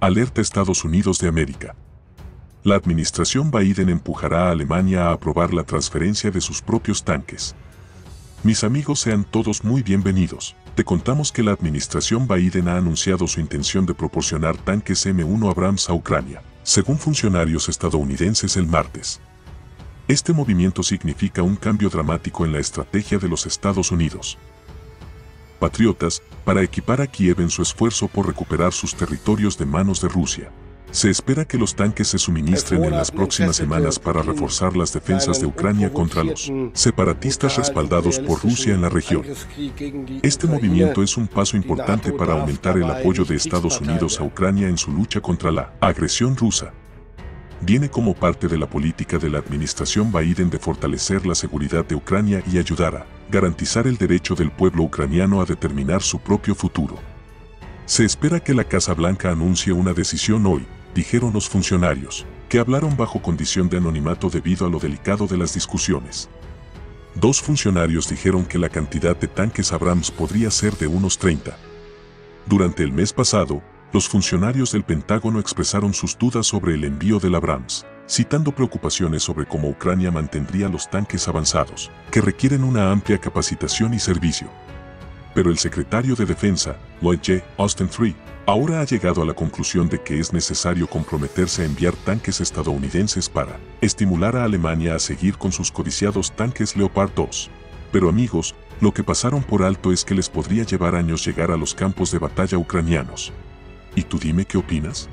Alerta Estados Unidos de América. La administración Biden empujará a Alemania a aprobar la transferencia de sus propios tanques. Mis amigos, sean todos muy bienvenidos. Te contamos que la administración Biden ha anunciado su intención de proporcionar tanques M1 Abrams a Ucrania, según funcionarios estadounidenses el martes. Este movimiento significa un cambio dramático en la estrategia de los Estados Unidos Patriotas para equipar a Kiev en su esfuerzo por recuperar sus territorios de manos de Rusia. Se espera que los tanques se suministren en las próximas semanas para reforzar las defensas de Ucrania contra los separatistas respaldados por Rusia en la región. Este movimiento es un paso importante para aumentar el apoyo de Estados Unidos a Ucrania en su lucha contra la agresión rusa. Viene como parte de la política de la administración Biden de fortalecer la seguridad de Ucrania y ayudar a garantizar el derecho del pueblo ucraniano a determinar su propio futuro. Se espera que la Casa Blanca anuncie una decisión hoy, dijeron los funcionarios, que hablaron bajo condición de anonimato debido a lo delicado de las discusiones. Dos funcionarios dijeron que la cantidad de tanques Abrams podría ser de unos 30. Durante el mes pasado, los funcionarios del Pentágono expresaron sus dudas sobre el envío del Abrams, citando preocupaciones sobre cómo Ucrania mantendría los tanques avanzados, que requieren una amplia capacitación y servicio. Pero el secretario de Defensa, Lloyd J. Austin III, ahora ha llegado a la conclusión de que es necesario comprometerse a enviar tanques estadounidenses para estimular a Alemania a seguir con sus codiciados tanques Leopard 2. Pero amigos, lo que pasaron por alto es que les podría llevar años llegar a los campos de batalla ucranianos. ¿Y tú dime qué opinas?